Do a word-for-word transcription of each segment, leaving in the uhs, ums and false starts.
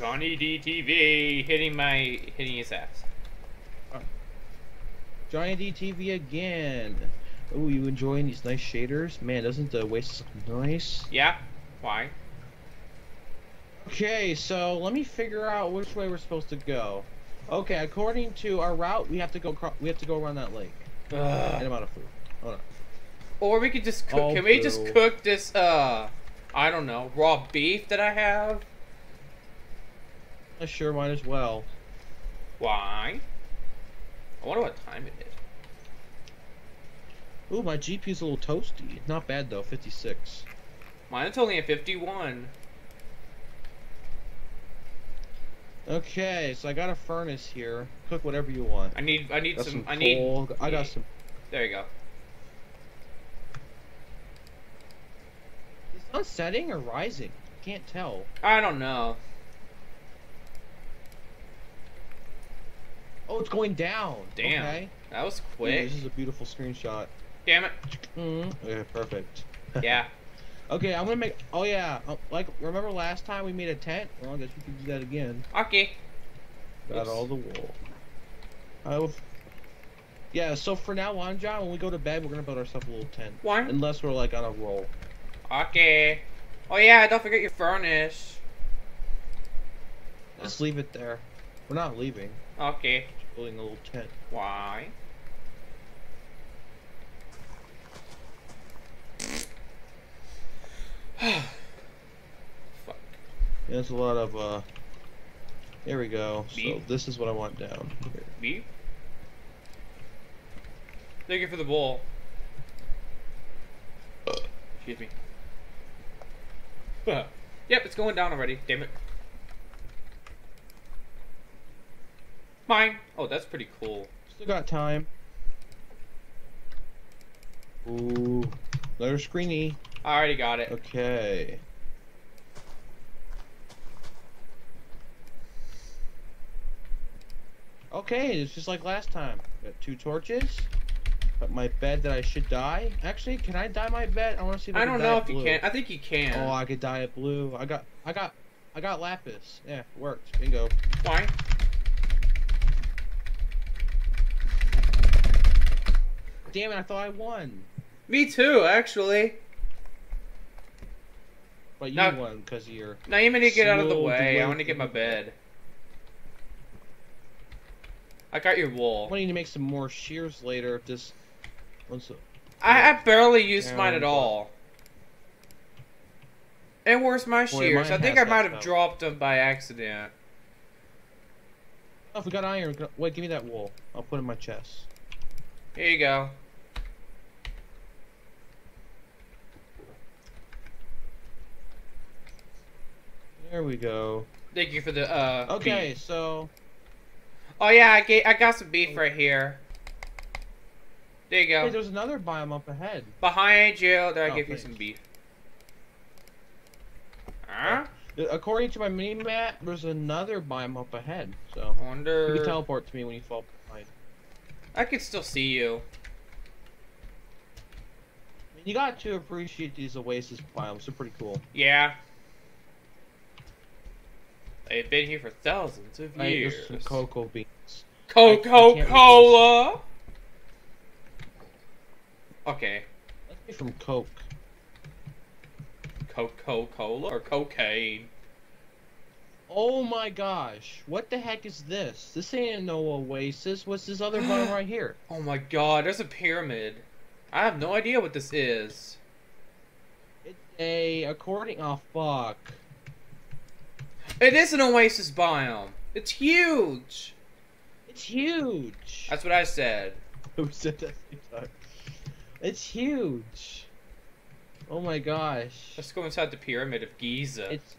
JohnnyDTV hitting my hitting his ass. JohnnyDTV again. Oh, you enjoying these nice shaders? Man, doesn't the waist look nice? Yeah. Why? Okay, so let me figure out which way we're supposed to go. Okay, according to our route, we have to go. We have to go around that lake. Ugh. And I'm out of food. Hold on. Or we could just cook. All can food. we just cook this? Uh, I don't know, raw beef that I have. I sure might as well. Why? I wonder what time it is. Ooh, my G P U's a little toasty. Not bad though, fifty-six. Mine's only at fifty-one. Okay, so I got a furnace here. Cook whatever you want. I need, I need some, some. I need. Coal. I got some. There you go. Is it setting or rising? Can't tell. I don't know. Oh, it's going down. Damn. Okay. That was quick. Yeah, this is a beautiful screenshot. Damn it. Mm. Yeah, perfect. Yeah. Okay, I'm gonna make. Oh yeah, like remember last time we made a tent? Well, I guess we can do that again. Okay. Got Oops. all the wool. I will. Yeah. So for now on, John, when we go to bed, we're gonna build ourselves a little tent. Why? Unless we're like on a roll. Okay. Oh yeah, don't forget your furnace. Just leave it there. We're not leaving. Okay. Just building a little tent. Why? Fuck. There's a lot of uh here we go. Beep. So this is what I want down here. Beep. Thank you for the bowl. Excuse me. Yep, it's going down already. Damn it. Mine. Oh, that's pretty cool. Still got time. Ooh. Letter screeny. I already got it. Okay. Okay, it's just like last time. Got two torches. Got my bed that I should dye. Actually, can I dye my bed? I want to see. If I, I don't know if blue. you can. I think you can. Oh, I could dye it blue. I got, I got, I got lapis. Yeah, it worked. Bingo. Fine. Damn it! I thought I won. Me too, actually. But you now, won because you're. Now you need to get out of the way. I want to get my bed. I got your wool. I need to make some more shears later. If this. Once the, I, I barely used down, mine at all. And where's my boy, shears? I think I might have dropped them by accident. Oh, if we got iron. Wait, give me that wool. I'll put it in my chest. Here you go. There we go. Thank you for the, uh, Okay, beef. so... Oh, yeah, I, get, I got some beef right here. There you go. Hey, there's another biome up ahead. Behind you. There, oh, I give thanks. you some beef. Huh? According to my mini-map, there's another biome up ahead. So, I wonder... You can teleport to me when you fall behind. I can still see you. You got to appreciate these oasis biomes. They're pretty cool. Yeah. They've been here for thousands of years. Some cocoa beans. Coca-Cola. Okay. Let's be from Coke. Coca-Cola or cocaine? Oh my gosh! What the heck is this? This ain't no oasis. What's this other bottom right here? Oh my god! There's a pyramid. I have no idea what this is. It's a according. Oh fuck. It is an oasis biome. It's huge. It's huge. That's what I said. Who said that? It's huge. Oh my gosh. Let's go inside the pyramid of Giza. It's...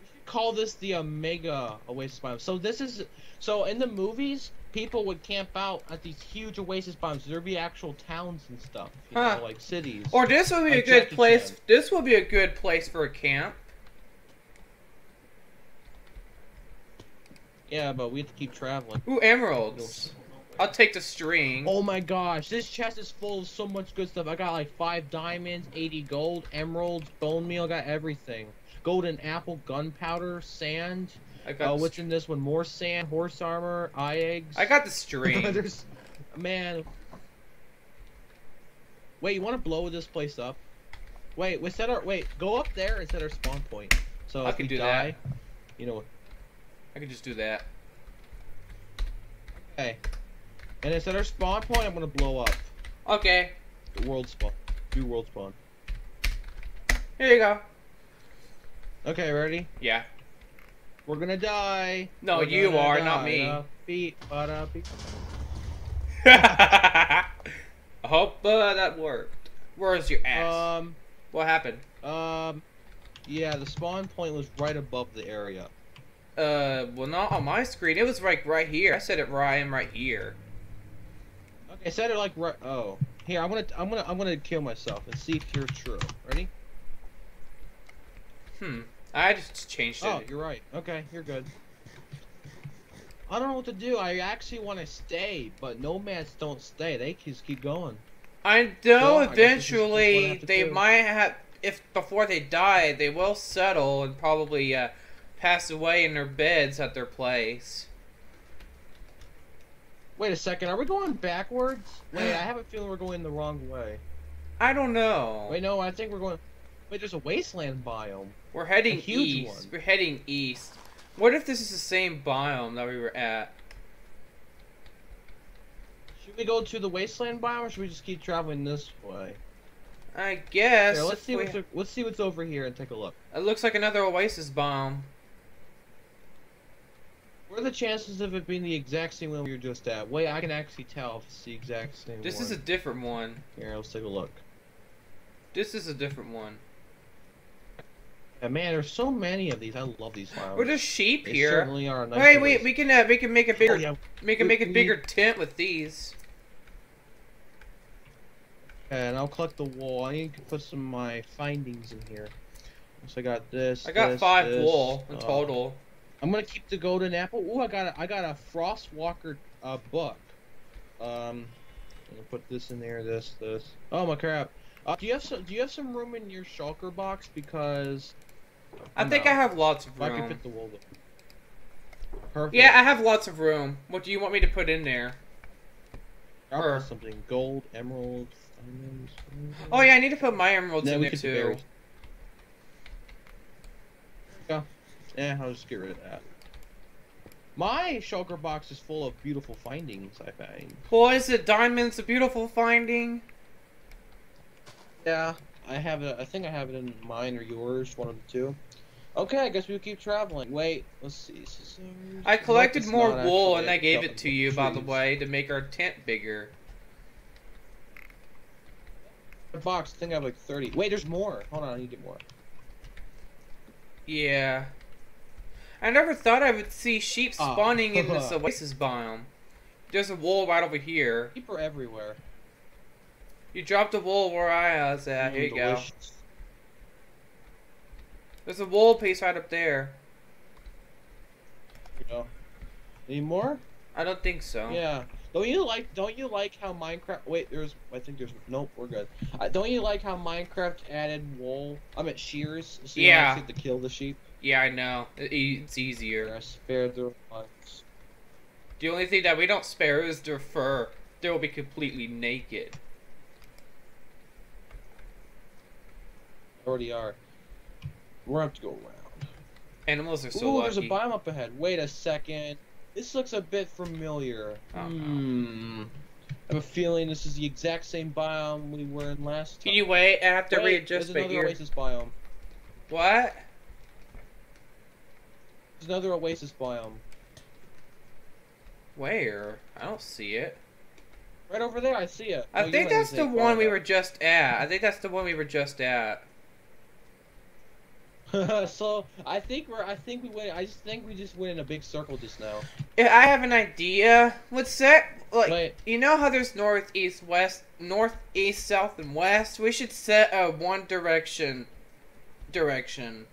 We should call this the Omega Oasis biome. So this is. So in the movies, people would camp out at these huge oasis biomes. There'd be actual towns and stuff, you huh. know, like cities. Or this would be like a good Jackie place. Chan. This would be a good place for a camp. Yeah, but we have to keep traveling. Ooh, emeralds. I'll take the string. Oh my gosh, this chest is full of so much good stuff. I got like five diamonds, eighty gold, emeralds, bone meal, I got everything. Golden apple, gunpowder, sand. I got uh, what's in this one? More sand, horse armor, eye eggs. I got the string. There's, man. Wait, you want to blow this place up? Wait, we set our wait. Go up there and set our spawn point. So I if can we do die, that. You know, I can just do that. Okay. And instead of our spawn point, I'm gonna blow up. Okay. The world spawn. Do world spawn. Here you go. Okay, ready? Yeah. We're gonna die. No, We're you are, die. Not me. Beat, ba beat. I hope uh, that worked. Where's your ass? Um. What happened? Um. Yeah, the spawn point was right above the area. Uh. Well, not on my screen. It was like right here. I said it right right here. I said it like right. Oh, here I'm gonna I'm gonna I'm gonna kill myself and see if you're true. Ready? Hmm. I just changed it. Oh, you're right. Okay, you're good. I don't know what to do. I actually want to stay, but nomads don't stay. They just keep going. I know. So eventually, I I they do. might have. If before they die, they will settle and probably uh, pass away in their beds at their place. Wait a second, are we going backwards? Wait, I have a feeling we're going the wrong way. I don't know. Wait, no, I think we're going... Wait, there's a wasteland biome. We're heading east. One. We're heading east. What if this is the same biome that we were at? Should we go to the wasteland biome, or should we just keep traveling this way? I guess... Here, let's, see we... what's, let's see what's over here and take a look. It looks like another oasis biome. What are the chances of it being the exact same one we were just at? Wait, I can actually tell if it's the exact same this one. This is a different one. Here, let's take a look. This is a different one. And man, there's so many of these. I love these flowers. We're just sheep they here. Certainly are nice. Wait, wait, we can uh, we can make a bigger oh, yeah. make a make a bigger tent with these. And I'll collect the wool. I need to put some of my findings in here. So I got this. I got this, five this, wool in uh, total. I'm gonna keep the golden apple. Ooh, I got a, I got a Frostwalker uh, book. Um, I'm gonna put this in there. This, this. Oh my crap! Uh, do you have some? Do you have some room in your shulker box? Because I no. think I have lots of room. I can fit the wool. Perfect. Yeah, I have lots of room. What do you want me to put in there? I'll put something gold, emeralds, diamonds. Oh yeah, I need to put my emeralds no, in there too. Bury. Yeah. Eh, I'll just get rid of that. My shulker box is full of beautiful findings, I find. Well, is it diamonds a beautiful finding? Yeah, I have it. I think I have it in mine or yours, one of the two. Okay, I guess we'll keep traveling. Wait, let's see. I collected like more wool and I gave it to you, trees. by the way, to make our tent bigger. The box, I think I have like thirty. Wait, there's more. Hold on, I need to get more. Yeah. I never thought I would see sheep spawning oh. in this oasis biome. There's a wool right over here. Sheep are everywhere. You dropped a wool where I was at. Mm, here you delicious. go. There's a wool piece right up there. There you go. Need more? I don't think so. Yeah. Don't you like? Don't you like how Minecraft? Wait, there's. I think there's. Nope, we're good. Uh, don't you like how Minecraft added wool? I mean shears. So you yeah. Actually have to kill the sheep. Yeah, I know. It's easier. I spared their lives. The only thing that we don't spare is their fur. They will be completely naked. They already are. We're gonna have to go around. Animals are so Ooh, lucky. There's a biome up ahead. Wait a second. This looks a bit familiar. Oh, hmm. No. I have a feeling this is the exact same biome we were in last time. Anyway, I have to Wait, readjust there's another oasis biome. What? There's another oasis biome. Where? I don't see it. Right over there, I see it. I no, think that's the one we were just at. I think that's the one we were just at. so I think we're. I think we went. I just think we just went in a big circle just now. Yeah, I have an idea. What's that? Like Wait. you know how there's north, east, west, north, east, south, and west. We should set a one direction. Direction.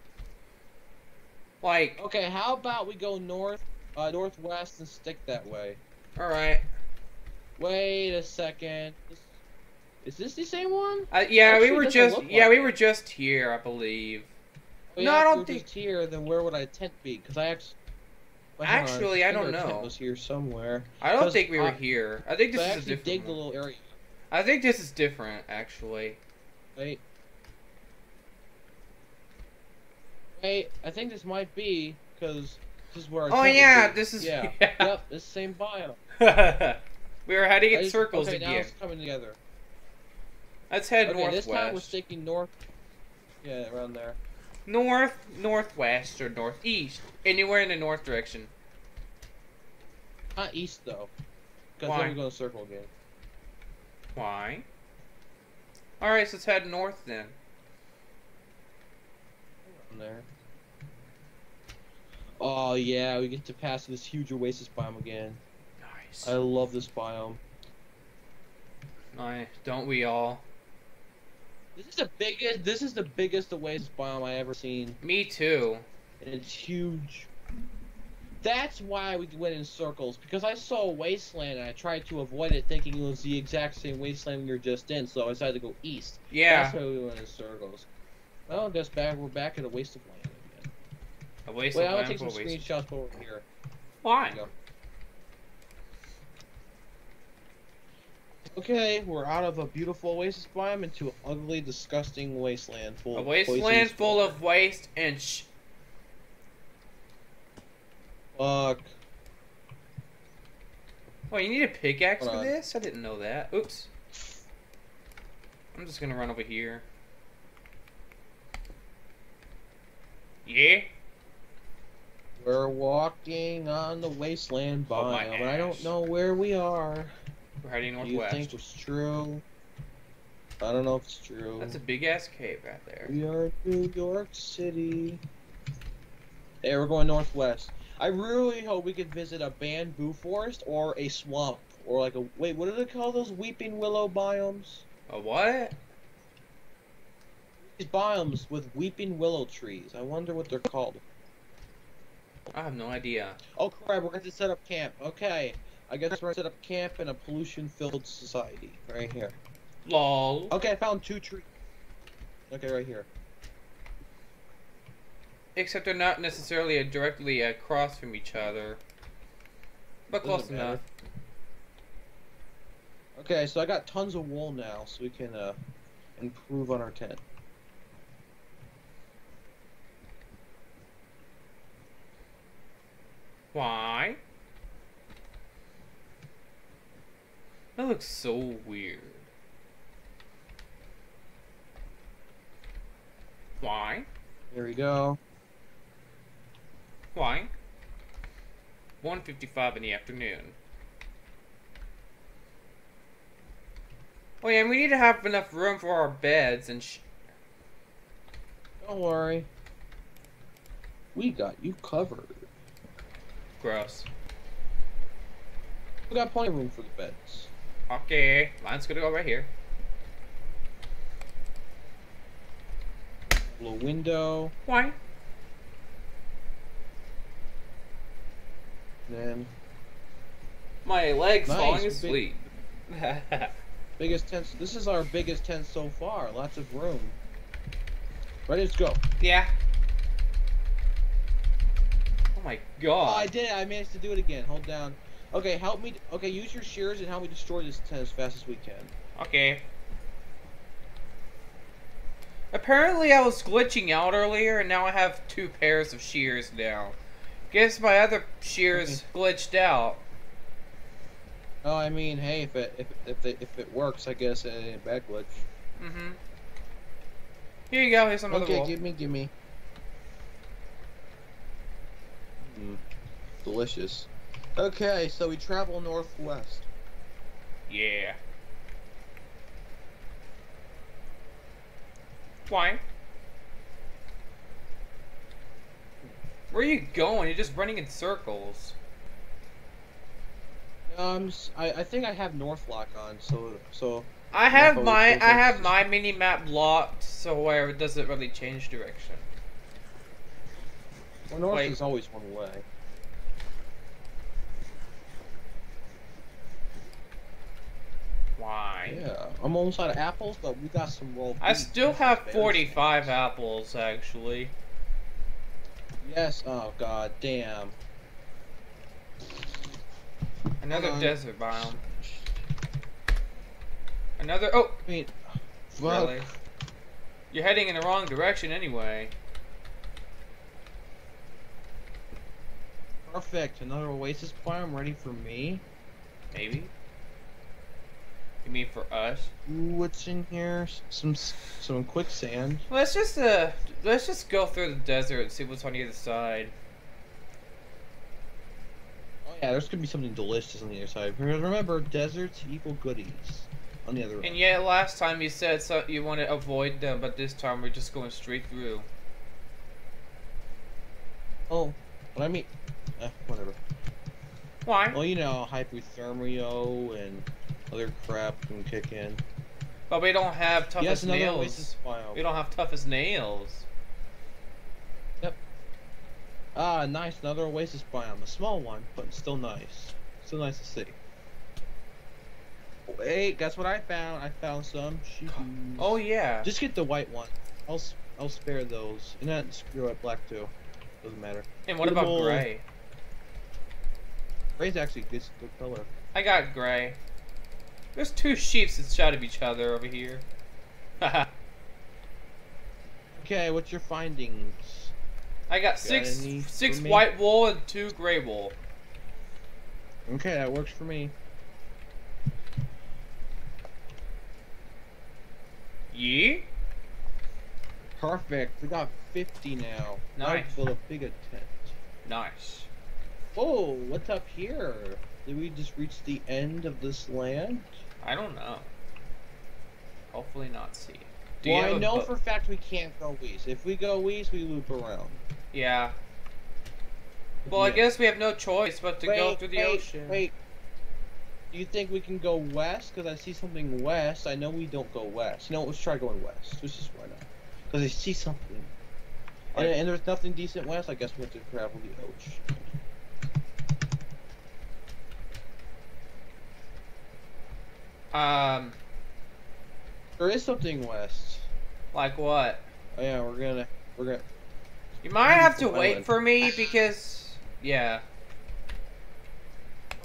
Like, okay, how about we go north, uh, northwest and stick that way. Alright. Wait a second. Is this the same one? Uh, yeah, Actually, we were just yeah, like we it. were just here, I believe. Well, yeah, no, I don't think here. Then where would I tent be? Because I actually. Actually, I, I don't know. Tent was here somewhere. I don't think we were I, here. I think this I is a different. Digged a little area. I think this is different, actually. Wait. Wait, I think this might be because this is where. Our oh yeah, this is. Yeah. yeah. Yep, this same biome. We were heading in circles okay, again. Now it's coming together. Let's head okay, northwest. This time we're sticking north. Yeah, around there. North, northwest, or northeast. Anywhere in the north direction. Not east, though. Because then we go in a circle again. Why? Alright, so let's head north, then. There. Oh, yeah, we get to pass this huge oasis biome again. Nice. I love this biome. Nice. Don't we all? This is the biggest. This is the biggest oasis biome I ever seen. Me too. And it's huge. That's why we went in circles, because I saw a wasteland and I tried to avoid it, thinking it was the exact same wasteland we were just in. So I decided to go east. Yeah. That's why we went in circles. Well, I guess back we're back in a waste of land again. A waste Wait, of land. Wait, I'm gonna take some screenshots over here. Why? Okay, we're out of a beautiful oasis biome into an ugly, disgusting wasteland full. A of wasteland full water. of waste and sh. Fuck. Wait, you need a pickaxe Hold for on. this? I didn't know that. Oops. I'm just gonna run over here. Yeah. We're walking on the wasteland biome, and I don't know where we are. We're heading northwest. Do you think it's true? I don't know if it's true. That's a big ass cave right there. We are in New York City. Hey, we're going northwest. I really hope we could visit a bamboo forest or a swamp or like a wait. What do they call those weeping willow biomes? A what? These biomes with weeping willow trees. I wonder what they're called. I have no idea. Oh crap! We're going to set up camp. Okay. I guess we're gonna set up camp in a pollution-filled society. Right here. Lol. Okay, I found two trees. Okay, right here. Except they're not necessarily uh, directly across from each other. But close enough. Okay, so I got tons of wool now, so we can uh, improve on our tent. Why? That looks so weird. Why? There we go. Why? one fifty-five in the afternoon. Oh yeah, and we need to have enough room for our beds and sh- Don't worry. We got you covered. Gross. We got plenty of room for the beds. Okay, mine's gonna go right here. Little window. Why? Then. My leg's nice. falling asleep. Big, biggest tent. This is our biggest tent so far. Lots of room. Ready to go. Yeah. Oh my god. Oh, I did it. I managed to do it again. Hold down. Okay, help me. Okay, use your shears and help me destroy this tent as fast as we can. Okay. Apparently, I was glitching out earlier, and now I have two pairs of shears now. Guess my other shears glitched out. Oh, I mean, hey, if it if if it, if it works, I guess it ain't a bad glitch. Mm-hmm. Here you go. Here's some other wool. Okay, give me, give me. Mm, delicious. Okay, so we travel northwest. Yeah. Why? Where are you going? You're just running in circles. Um, I, I think I have north lock on, so so. I have my I have my mini map locked, so where it doesn't really change direction. Well, north Wait. is always one way. fine. Yeah, I'm almost out of apples, but we got some roll. I still have forty-five apples, actually. Yes. Oh god damn. Another um, desert biome. Another. Oh. I mean, really? You're heading in the wrong direction anyway. Perfect. Another oasis biome ready for me. Maybe. You mean for us? Ooh, what's in here? Some some quicksand. Let's just uh, let's just go through the desert and see what's on the other side. Oh yeah, there's gonna be something delicious on the other side. Remember, deserts equal goodies. On the other. And yeah, last time you said so you want to avoid them, but this time we're just going straight through. Oh, but I mean, eh, whatever. Why? Well, you know, hypothermia and other crap can kick in. But we don't have toughest nails. We don't have toughest nails. Yep. Ah, nice. Another oasis biome. A small one, but still nice. Still nice to see. Wait, guess what I found? I found some shoes. Oh yeah. Just get the white one. I'll I'll spare those. And not screw up black too. Doesn't matter. And what about gray? Gray's actually good color. I got gray. There's two sheeps inside of each other over here. Haha. Okay, what's your findings? I got, got six six white wool and two gray wool. Okay, that works for me. Yeah. Perfect. We got fifty now. Nice. Full of bigger tent. Nice. Whoa, what's up here? Did we just reach the end of this land? I don't know. Hopefully not see. Do well, you I know for a fact we can't go east. If we go east, we loop around. Yeah. Well, yeah. I guess we have no choice but to wait, go through the wait, ocean. Wait, do you think we can go west? Because I see something west. I know we don't go west. You know, let's try going west. Let's just why not? Because I see something. And, and there's nothing decent west. I guess we have to travel the ocean. Um, there is something west. Like what? Oh yeah, we're gonna, we're gonna. You might have to wait for me because, yeah.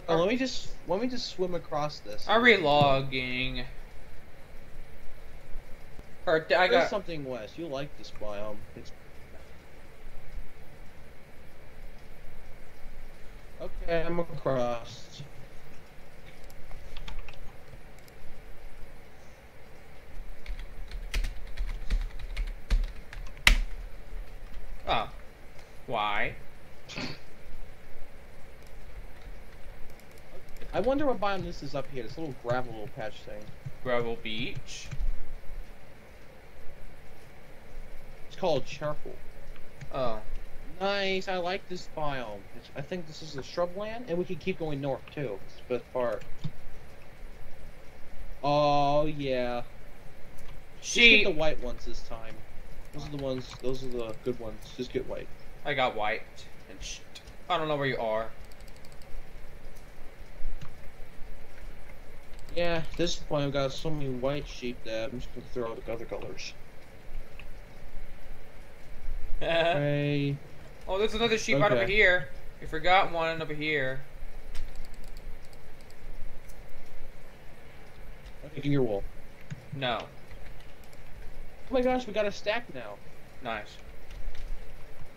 Oh, let me just, let me just swim across this. I'm relogging. Or I got there's something west. You like this biome? It's... Okay, I'm across. Oh. Why? I wonder what biome this is up here, this little gravel little patch thing. Gravel beach? It's called charcoal. Oh. Nice, I like this biome. It's, I think this is the shrubland, and we can keep going north too. It's the best part. Oh, yeah. She... Just get the white ones this time. Those are the ones, those are the good ones. Just get white. I got white. And shit. I don't know where you are. Yeah, at this point I've got so many white sheep that I'm just gonna throw out the other colors. Hey. Oh, there's another sheep okay. Right over here. You forgot one over here. I'm taking your wool. No. Oh my gosh, we got a stack now. Nice.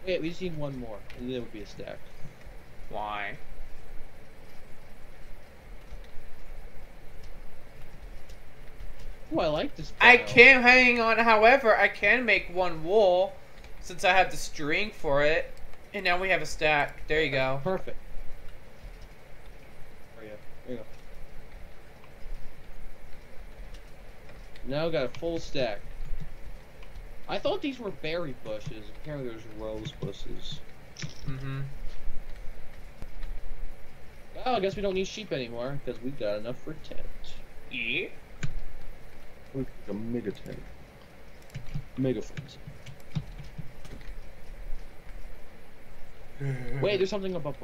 Wait, we just need one more, and then it would be a stack. Why? Oh, I like this pile. I can't hang on, however, I can make one wool, since I have the string for it, and now we have a stack. There you go. Perfect. There you go. There you go. Now we got a full stack. I thought these were berry bushes. Apparently there's rose bushes. Mm-hmm. Well, I guess we don't need sheep anymore, because we got enough for tent. Yeah. Look at the mega tent. Mega fence. Wait, there's something above.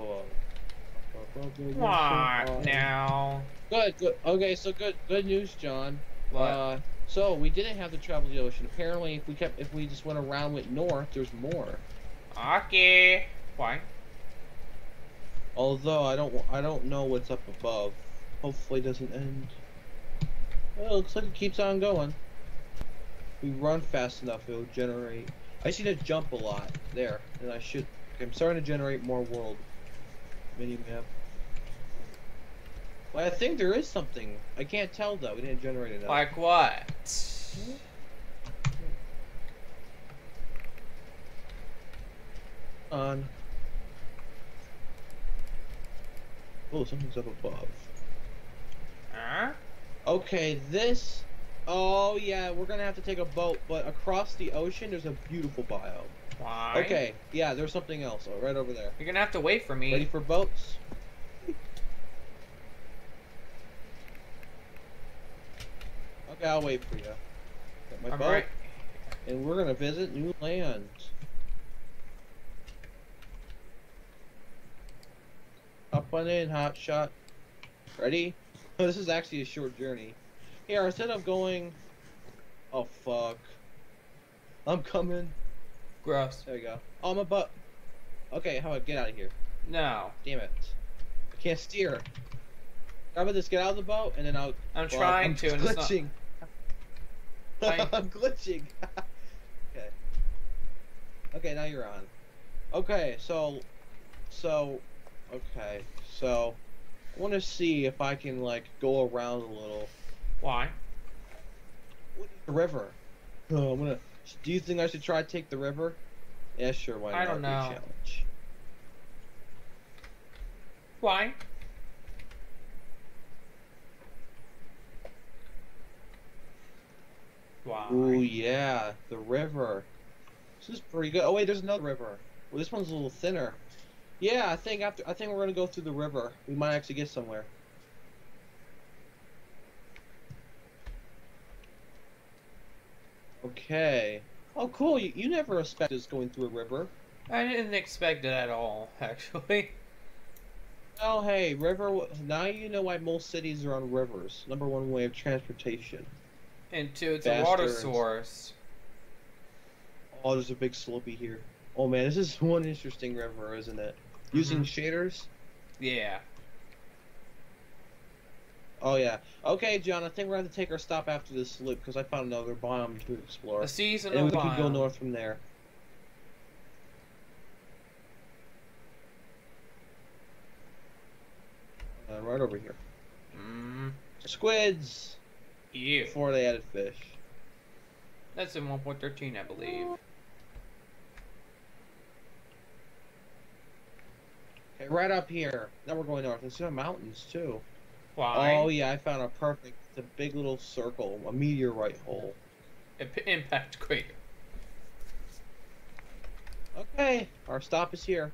What now? Good, good. Okay, so good, good news, John. What? Uh, so we didn't have to travel the ocean. Apparently, if we kept, if we just went around with north, there's more. Okay. Fine. Although I don't, I don't know what's up above. Hopefully, it doesn't end. Well, it looks like it keeps on going. If we run fast enough, it'll generate. I seem to jump a lot there, and I should. Okay, I'm starting to generate more world mini map. Well, I think there is something. I can't tell though. We didn't generate enough. Like what? Hmm? On. Oh, something's up above. Huh? Okay, this. Oh yeah, we're gonna have to take a boat, but across the ocean there's a beautiful biome. Why? Okay, yeah, there's something else right over there. You're gonna have to wait for me. Ready for boats? Okay, I'll wait for you. Got my All boat, right. And we're gonna visit new lands. Up on in, hot shot. Ready? Oh, this is actually a short journey. Here, instead of going... Oh, fuck. I'm coming. Gross. There we go. Oh, my butt. Okay, how about get out of here? No. Damn it. I can't steer. How about just get out of the boat, and then I'll... I'm well, trying I'm to, and glitching. It's not... I'm glitching. Okay. Okay, now you're on. Okay, so... So... Okay, so... I want to see if I can, like, go around a little... Why? The river. Oh, I'm gonna. Do you think I should try to take the river? Yeah, sure. Why not? I don't know. Challenge. Why? Why? Oh yeah, the river. This is pretty good. Oh wait, there's another river. Well, this one's a little thinner. Yeah, I think after. I think we're gonna go through the river. We might actually get somewhere. Okay. Oh, cool. You, you never expected us going through a river. I didn't expect it at all, actually. Oh, hey, river. Now you know why most cities are on rivers. Number one way of transportation. And two, it's Bastards. a water source. Oh, there's a big slopey here. Oh, man, this is one interesting river, isn't it? Mm-hmm. Using shaders? Yeah. Oh yeah. Okay, John. I think we're gonna have to take our stop after this loop because I found another biome to explore. A seasonal biome. And we can go north from there. Uh, right over here. Mm. Squids. Yeah. Before they added fish. That's in one point thirteen, I believe. Okay, right up here. Now we're going north. There's some mountains too. Why? Oh yeah, I found a perfect, it's a big little circle, a meteorite hole. Impact crater. Okay, our stop is here.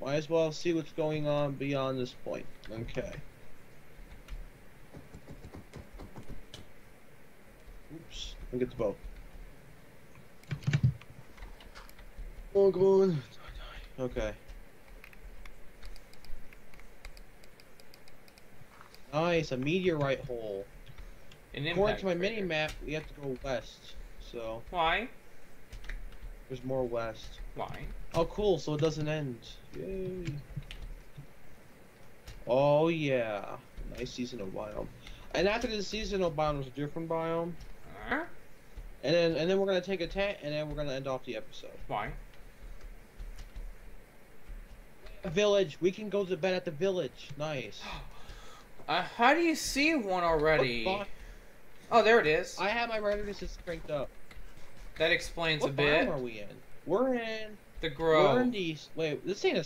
Might as well see what's going on beyond this point. Okay. Oops, I'll get the boat. Oh, come on. Okay. Nice, a meteorite hole. An According to my crater. mini map, we have to go west. So why? There's more west. Why? Oh, cool. So it doesn't end. Yay! Oh yeah, nice seasonal biome. And after the seasonal biome was a different biome. Huh? And then and then we're gonna take a tent, and then we're gonna end off the episode. Why? A village. We can go to bed at the village. Nice. Uh, how do you see one already? Oh, there it is. I have my retinas just cranked up. That explains what a bit. What are we in? We're in... The Grove. We're in the... Wait, this ain't a...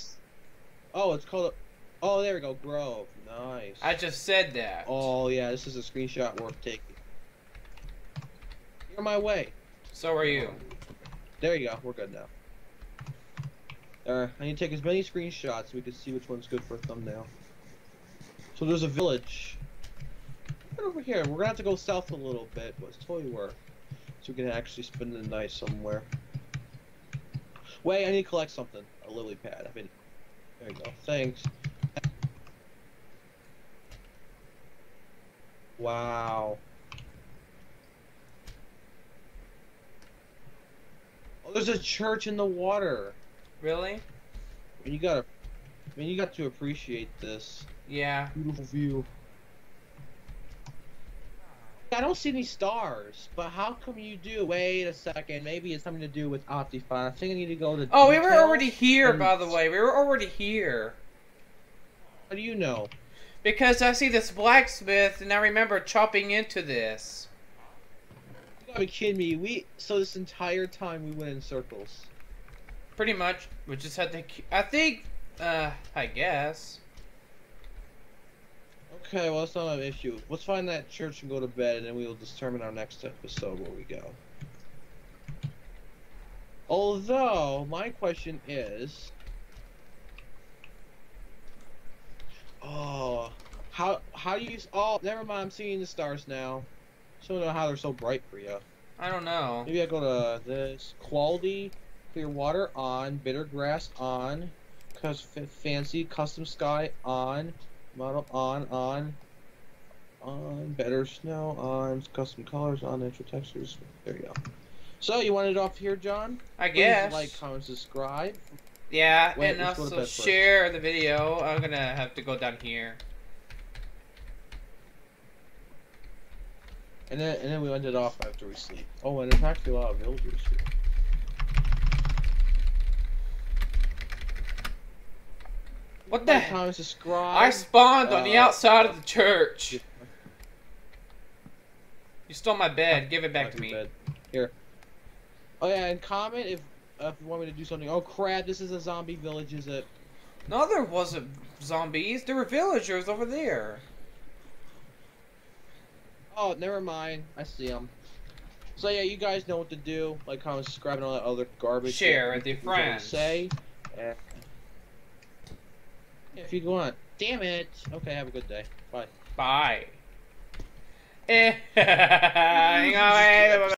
Oh, it's called a... Oh, there we go. Grove. Nice. I just said that. Oh, yeah. This is a screenshot worth taking. You're my way. So are you. There you go. We're good now. Alright, I need to take as many screenshots so we can see which one's good for a thumbnail. So there's a village. Right over here. We're gonna have to go south a little bit, but it's totally worth. So we can actually spend the night somewhere. Wait, I need to collect something. A lily pad. I mean, there you go. Thanks. Wow. Oh, there's a church in the water. Really? I mean, you gotta, I mean, you got to appreciate this. Yeah. Beautiful view. I don't see any stars, but how come you do? Wait a second, maybe it's something to do with Optifine. I think I need to go to... Oh, we were already here, by the way. We were already here. How do you know? Because I see this blacksmith, and I remember chopping into this. You gotta be kidding me. We... So this entire time, we went in circles. Pretty much. We just had to... I think... Uh, I guess... Okay, well, that's not an issue. Let's find that church and go to bed, and then we will determine our next episode where we go. Although, my question is... Oh, how how do you... Oh, never mind, I'm seeing the stars now. I don't know how they're so bright for you. I don't know. Maybe I go to this. Quality, clear water on, bitter grass on, cause fancy custom sky on, model on, on, on, better snow on, custom colors on, natural textures. There you go. So you want it off here, John? I guess. Please like, comment, subscribe. Yeah, Wait, and also share first. the video. I'm gonna have to go down here. And then, and then we end it off after we sleep. Oh, and there's actually a lot of villagers here. What the hell? I spawned uh, on the outside of the church. You stole my bed. Give it back to me. Bed. Here. Oh yeah, and comment if uh, if you want me to do something. Oh crap! This is a zombie village, is it? No, there wasn't zombies. There were villagers over there. Oh, never mind. I see them. So yeah, you guys know what to do. Like, comment, subscribe, and all that other garbage. Share with your friends. Say. Yeah. If you want. Damn it. Okay, have a good day. Bye. Bye.